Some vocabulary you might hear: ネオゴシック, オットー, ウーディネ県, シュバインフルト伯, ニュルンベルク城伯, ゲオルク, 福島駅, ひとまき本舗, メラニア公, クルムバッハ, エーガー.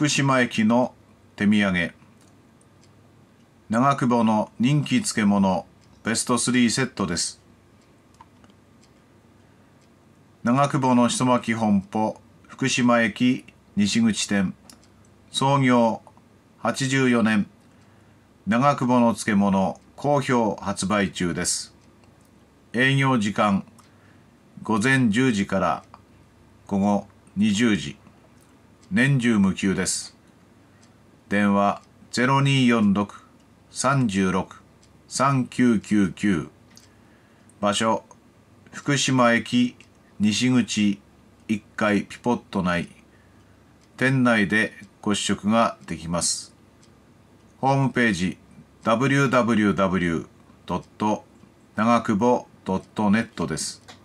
福島駅の手土産、長久保の人気漬物ベスト3セットです。長久保のひとまき本舗福島駅西口店、創業84年、長久保の漬物好評発売中です。営業時間午前10時から午後20時、年中無休です。電話0246-36-3999、場所福島駅西口1階ピポット内、店内でご試食ができます。ホームページ www.長久保.net です。